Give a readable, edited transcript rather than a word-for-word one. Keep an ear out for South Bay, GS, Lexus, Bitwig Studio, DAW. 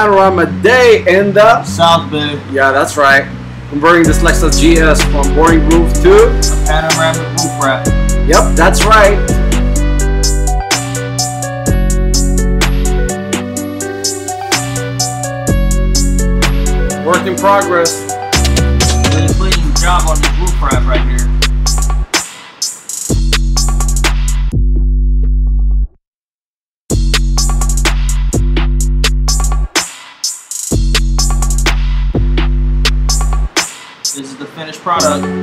panorama day in the South Bay. Yeah, that's right. Converting this Lexus GS from boring roof to a panoramic roof rack. Yep, that's right. Work in progress. Did a clean job on this roof wrap right here. This is the finished product.